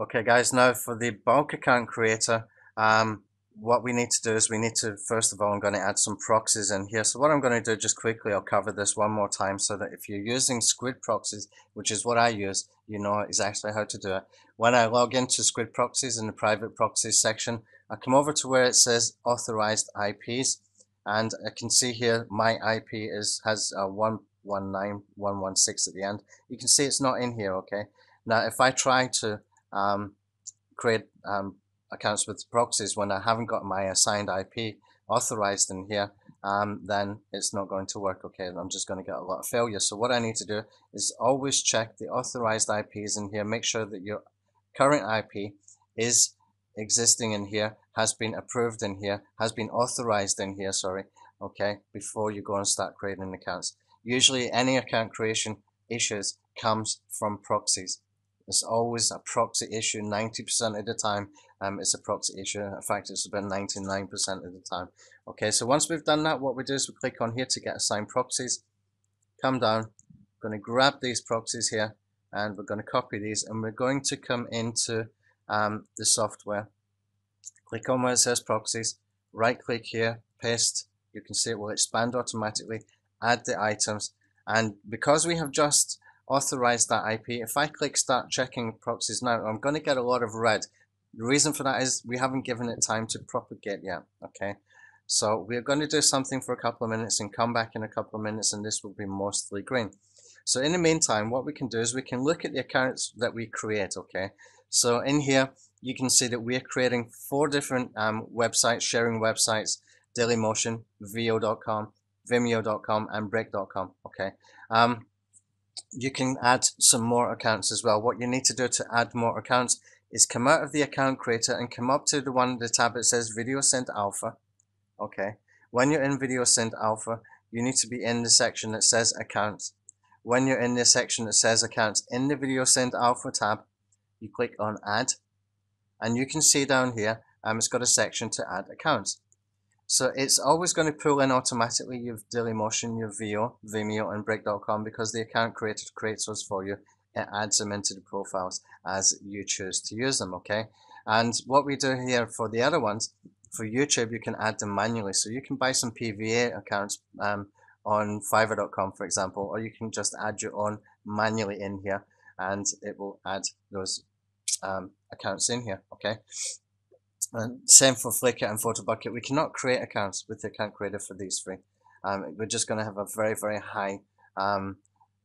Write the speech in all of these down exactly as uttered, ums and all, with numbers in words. Okay guys, now for the bulk account creator, um, what we need to do is we need to, first of all, I'm going to add some proxies in here. So what I'm going to do just quickly, I'll cover this one more time so that if you're using Squid Proxies, which is what I use, you know exactly how to do it. When I log into Squid Proxies in the private proxies section, I come over to where it says authorized I Ps, and I can see here my I P is has a one one nine one one six at the end. You can see it's not in here, okay? Now if I try to um, create um, accounts with proxies when I haven't got my assigned I P authorized in here, um, then it's not going to work, okay? And I'm just going to get a lot of failure. So what I need to do is always check the authorized I Ps in here, make sure that your current I P is existing in here, has been approved in here, has been authorized in here, sorry, okay, before you go and start creating accounts. Usually any account creation issues comes from proxies. It's always a proxy issue ninety percent of the time. Um, it's a proxy issue. In fact, it's about ninety-nine percent of the time. Okay, so once we've done that, what we do is we click on here to get assigned proxies. Come down. I'm going to grab these proxies here, and we're going to copy these, and we're going to come into um, the software. Click on where it says proxies. Right-click here, paste. You can see it will expand automatically. Add the items, and because we have just authorized that I P, if I click start checking proxies now, I'm going to get a lot of red. The reason for that is we haven't given it time to propagate yet, okay? So we're going to do something for a couple of minutes and come back in a couple of minutes, and this will be mostly green. So in the meantime, what we can do is we can look at the accounts that we create, okay? So in here, you can see that we're creating four different um, websites, sharing websites, Dailymotion, Video dot com, Vimeo dot com, and Break dot com, okay? Um, you can add some more accounts as well. What you need to do to add more accounts is come out of the account creator and come up to the one, the tab that says Video Send Alpha. Okay, when you're in Video Send Alpha, you need to be in the section that says Accounts. When you're in the section that says Accounts, in the Video Send Alpha tab, you click on Add, and you can see down here, um, it's got a section to add accounts. So it's always going to pull in automatically your Dailymotion, your Veo, Vimeo, and Break dot com, because the account creator creates those for you. It adds them into the profiles as you choose to use them, okay? And what we do here for the other ones, for YouTube, you can add them manually. So you can buy some P V A accounts um, on Fiverr dot com, for example, or you can just add your own manually in here, and it will add those um, accounts in here, okay? And same for Flickr and Photobucket. We cannot create accounts with the account creator for these three. Um, we're just going to have a very, very high um,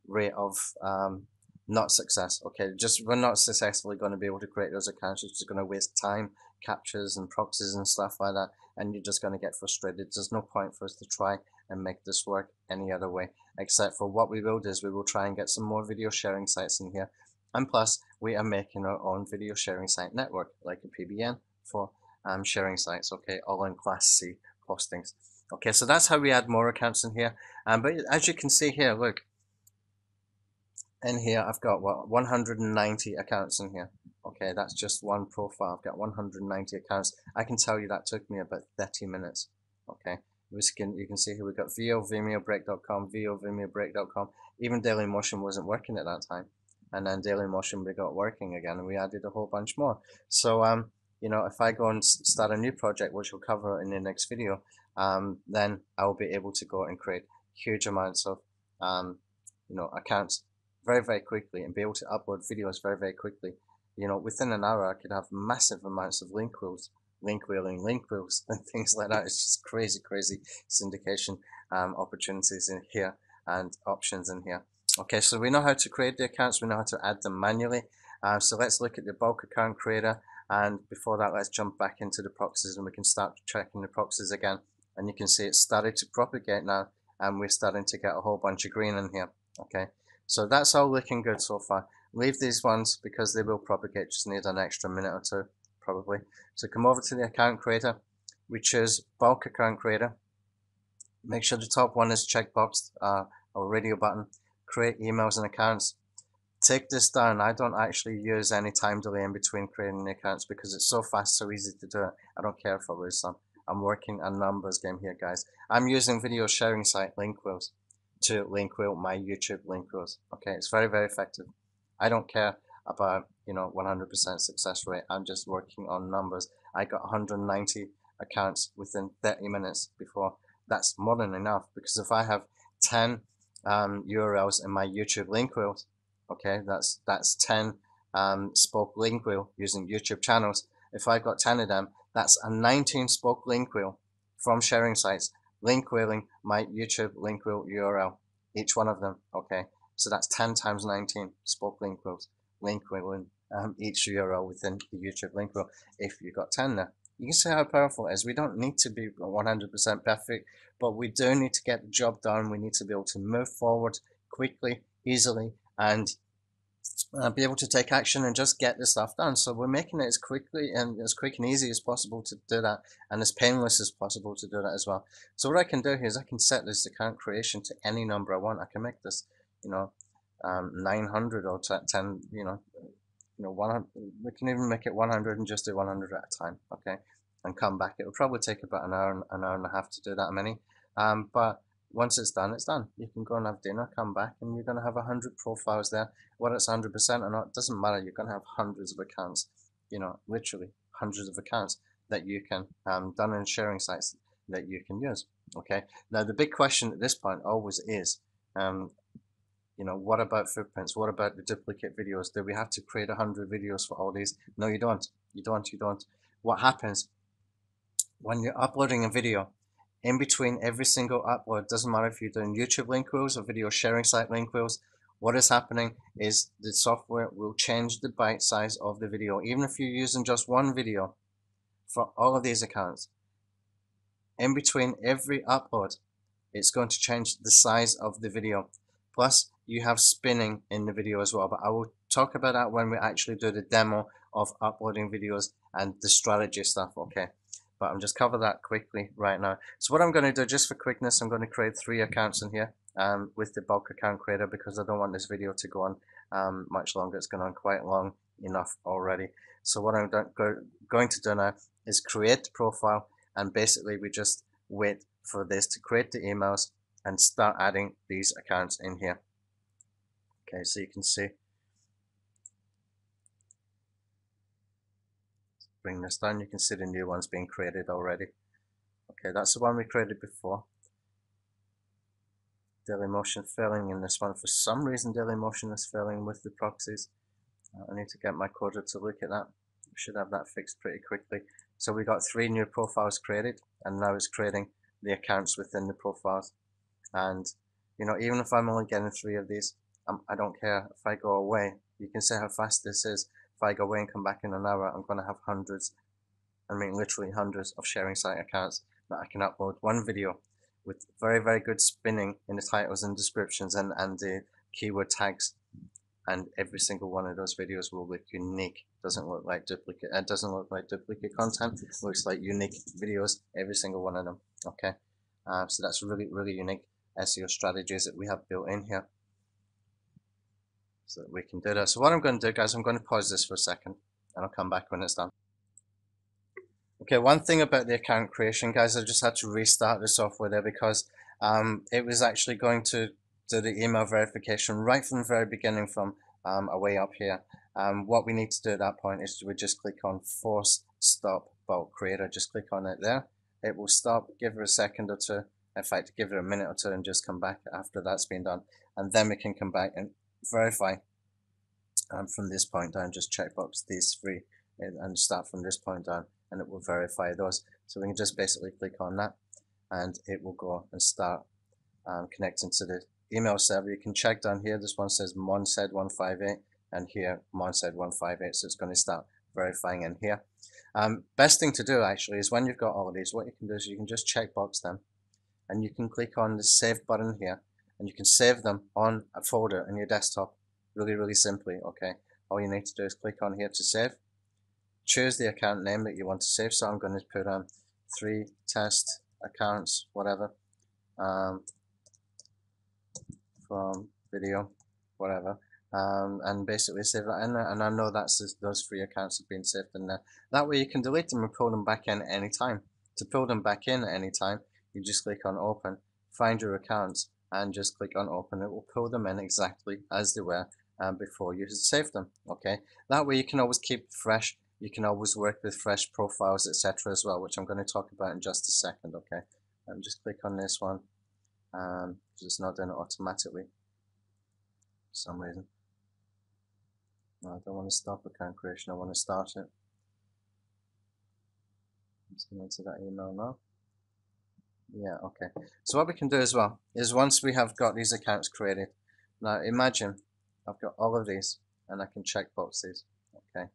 rate of um, not success. Okay, just we're not successfully going to be able to create those accounts. It's just going to waste time, captures and proxies and stuff like that, and you're just going to get frustrated. There's no point for us to try and make this work any other way, except for what we will do is we will try and get some more video sharing sites in here, and plus we are making our own video sharing site network, like a P B N for um, sharing sites, okay, all in Class C postings. Okay, so that's how we add more accounts in here. Um, but as you can see here, look, in here I've got what, one hundred ninety accounts in here. Okay, that's just one profile. I've got one hundred ninety accounts. I can tell you that took me about thirty minutes. Okay, we can, you can see here we've got Veo, Vimeo, Break dot com, Veo, Vimeo, Break dot com. Even Dailymotion wasn't working at that time, and then Dailymotion we got working again, and we added a whole bunch more. So um, you know, if I go and start a new project, which we'll cover in the next video, um, then I will be able to go and create huge amounts of um, you know, accounts very, very quickly, and be able to upload videos very, very quickly. You know, within an hour, I could have massive amounts of link wheels, link wheeling, link wheels, and things like that. It's just crazy, crazy syndication um, opportunities in here and options in here. Okay, so we know how to create the accounts. We know how to add them manually. Uh, so let's look at the bulk account creator. And before that, let's jump back into the proxies, and we can start checking the proxies again. And you can see it's started to propagate now, and we're starting to get a whole bunch of green in here. Okay. So that's all looking good so far. Leave these ones because they will propagate, just need an extra minute or two, probably. So come over to the account creator. We choose bulk account creator. Make sure the top one is checkboxed, uh, or radio button. Create emails and accounts. Take this down. I don't actually use any time delay in between creating the accounts because it's so fast, so easy to do it. I don't care if I lose some. I'm working a numbers game here, guys. I'm using video sharing site Linkwheels to link wheel my YouTube link wheels. Okay, it's very, very effective. I don't care about you know, one hundred percent success rate. I'm just working on numbers. I got one hundred ninety accounts within thirty minutes before. That's more than enough, because if I have ten um, U R Ls in my YouTube link wheel, okay, that's that's ten um, spoke link wheel using YouTube channels. If I got ten of them, that's a nineteen spoke link wheel from sharing sites, link wheeling my YouTube link wheel U R L, each one of them, okay? So that's ten times nineteen spoke link wheels, link wheeling um, each U R L within the YouTube link wheel, if you got ten there. You can see how powerful it is. We don't need to be one hundred percent perfect, but we do need to get the job done. We need to be able to move forward quickly, easily, and uh, be able to take action and just get the stuff done. So we're making it as quickly and as quick and easy as possible to do that, and as painless as possible to do that as well. So what I can do here is I can set this account creation to any number I want. I can make this, you know, um, nine hundred or ten, you know, You know, one hundred, we can even make it one hundred and just do one hundred at a time, okay? And come back. It will probably take about an hour, and, an hour and a half to do that many. Um, but once it's done, it's done. You can go and have dinner, come back, and you're going to have one hundred profiles there. Whether it's one hundred percent or not, it doesn't matter. You're going to have hundreds of accounts, you know, literally hundreds of accounts that you can, um, done in sharing sites that you can use, okay? Now, the big question at this point always is, um, you know, what about footprints? What about the duplicate videos? Do we have to create one hundred videos for all these? No, you don't. You don't, you don't. What happens when you're uploading a video, in between every single upload, doesn't matter if you're doing YouTube link wheels or video sharing site link wheels, what is happening is the software will change the byte size of the video. Even if you're using just one video for all of these accounts, in between every upload, it's going to change the size of the video. Plus, you have spinning in the video as well, but I will talk about that when we actually do the demo of uploading videos and the strategy stuff, okay? But I'm just cover that quickly right now. So what I'm going to do, just for quickness, I'm going to create three accounts in here um, with the bulk account creator, because I don't want this video to go on um, much longer. It's gone on quite long enough already. So what I'm go going to do now is create the profile, and basically we just wait for this to create the emails and start adding these accounts in here. Okay, so you can see. Let's bring this down. You can see the new one's being created already. Okay, that's the one we created before. Dailymotion failing in this one. For some reason, Dailymotion is failing with the proxies. I need to get my coder to look at that. We should have that fixed pretty quickly. So we got three new profiles created, and now it's creating the accounts within the profiles. And, you know, even if I'm only getting three of these, I'm, I don't care. If I go away, you can see how fast this is. If I go away and come back in an hour, I'm going to have hundreds, I mean literally hundreds of sharing site accounts that I can upload one video with very, very good spinning in the titles and descriptions and, and the keyword tags. And every single one of those videos will look unique. Doesn't look like duplicate, it doesn't look like duplicate content. It looks like unique videos, every single one of them, okay? Uh, so that's really, really unique S E O strategies that we have built in here, so that we can do that. So what I'm going to do, guys, I'm going to pause this for a second, and I'll come back when it's done. Okay, one thing about the account creation, guys, I just had to restart the software there, because um, it was actually going to do the email verification right from the very beginning, from um, away up here. Um, what we need to do at that point is we just click on Force Stop Bulk Creator. Just click on it there. It will stop, give her a second or two. In fact, give it a minute or two and just come back after that's been done. And then we can come back and verify. And from this point down, just checkbox these three and start from this point down, and it will verify those. So we can just basically click on that, and it will go and start um, connecting to the email server. You can check down here. This one says Monsed one five eight, and here Monsed one five eight. So it's going to start verifying in here. Um, best thing to do actually is when you've got all of these, what you can do is you can just checkbox them. And you can click on the save button here, and you can save them on a folder in your desktop really, really simply, okay? All you need to do is click on here to save. Choose the account name that you want to save. So I'm going to put on three test accounts, whatever, um, from video, whatever, um, and basically save that in there. And I know that's just, those three accounts have been saved in there. That way you can delete them and pull them back in at any time. To pull them back in at any time, you just click on open, find your accounts, and just click on open. It will pull them in exactly as they were uh, before you save them. Okay, that way you can always keep fresh. You can always work with fresh profiles, et cetera as well, which I'm going to talk about in just a second. Okay, um, just click on this one because um, it's not doing it automatically for some reason. No, I don't want to stop account creation. I want to start it. I'm just going to that email now. Yeah, okay. So what we can do as well is once we have got these accounts created, now imagine I've got all of these and I can check boxes, okay?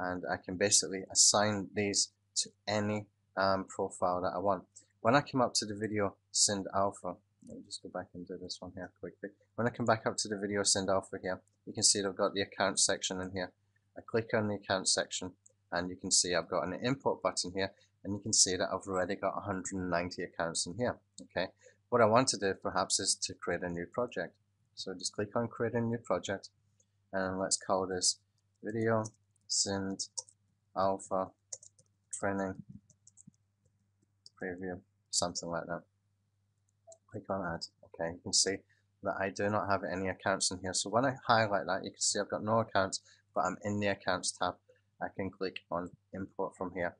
And I can basically assign these to any um, profile that I want. When I come up to the Video Send Alpha, let me just go back and do this one here quickly. When I come back up to the Video Send Alpha here, you can see I've got the account section in here. I click on the account section and you can see I've got an import button here. And you can see that I've already got one hundred ninety accounts in here. Okay, what I want to do perhaps is to create a new project. So just click on create a new project, and let's call this Video Send Alpha Training Preview, something like that. Click on add. Okay, you can see that I do not have any accounts in here. So when I highlight that, you can see I've got no accounts, but I'm in the accounts tab. I can click on import from here.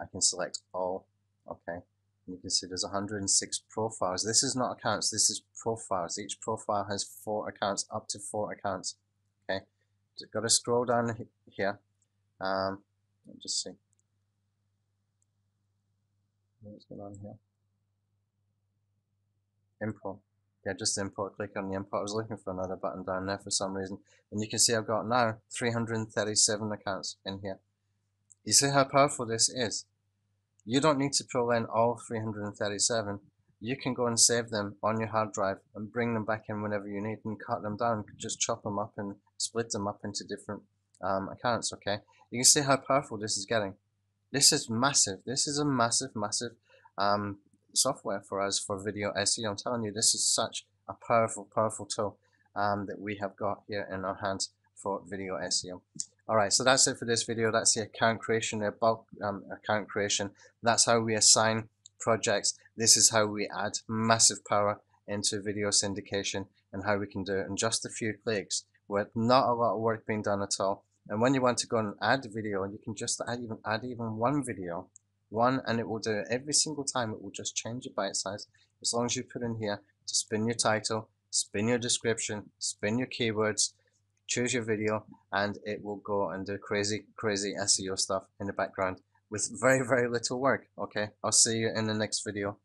I can select all, okay, and you can see there's one hundred six profiles. This is not accounts, this is profiles. Each profile has four accounts, up to four accounts, okay. So got to scroll down here, um, let me just see, what's going on here, import, yeah, just import, click on the import. I was looking for another button down there for some reason, and you can see I've got now three hundred thirty-seven accounts in here. You see how powerful this is? You don't need to pull in all three hundred thirty-seven. You can go and save them on your hard drive and bring them back in whenever you need and cut them down. Just chop them up and split them up into different um, accounts, okay? You can see how powerful this is getting. This is massive. This is a massive, massive um, software for us for video S E O. I'm telling you, this is such a powerful, powerful tool um, that we have got here in our hands for video S E O. Alright, so that's it for this video. That's the account creation, the bulk um, account creation. That's how we assign projects. This is how we add massive power into video syndication and how we can do it in just a few clicks with not a lot of work being done at all. And when you want to go and add video, you can just add even, add even one video, one, and it will do it every single time. It will just change your bite size as long as you put in here to spin your title, spin your description, spin your keywords, choose your video, and it will go and do crazy, crazy S E O stuff in the background with very, very little work. Okay, I'll see you in the next video.